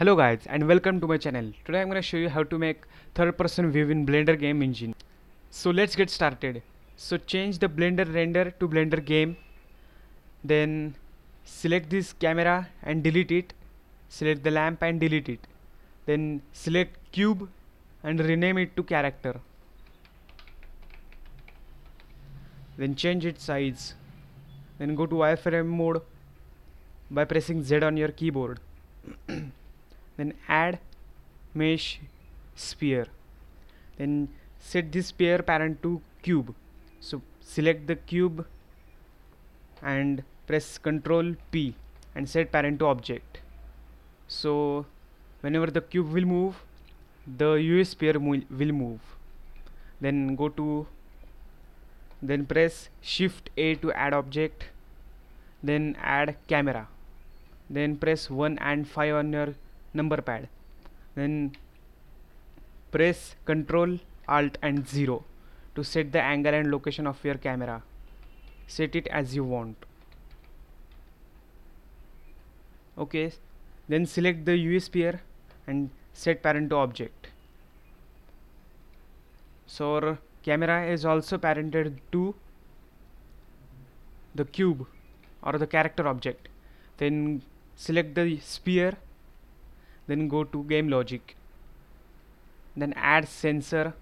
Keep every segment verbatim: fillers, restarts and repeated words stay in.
Hello guys and welcome to my channel. Today I'm going to show you how to make third person view in Blender Game Engine. So let's get started. So change the Blender render to Blender game. Then select this camera and delete it. Select the lamp and delete it. Then select cube and rename it to character. Then change its size. Then go to wireframe mode by pressing Z on your keyboard. Then add mesh sphere, then set this sphere parent to cube, so select the cube and press Ctrl P and set parent to object. So whenever the cube will move, the U V sphere will move. Then go to then press Shift A to add object, then add camera, then press one and five on your number pad, then press Ctrl Alt and zero to set the angle and location of your camera. Set it as you want. Okay, then select the U V sphere and set parent to object. So our camera is also parented to the cube or the character object. Then select the sphere, then go to game logic, then add sensor,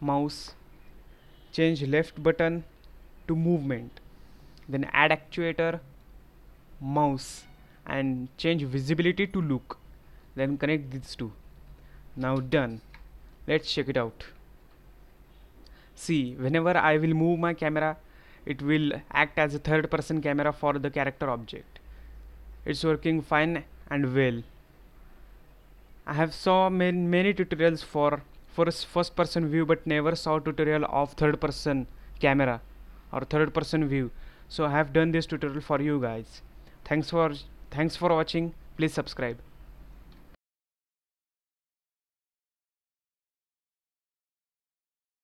mouse, change left button to movement, then add actuator, mouse, and change visibility to look, then connect these two. Now done. Let's check it out. See, whenever I will move my camera, it will act as a third person camera for the character object. It's working fine and well. I have saw many, many tutorials for first, first person view, but never saw tutorial of third person camera or third person view. So I have done this tutorial for you guys. Thanks for, thanks for watching. Please subscribe.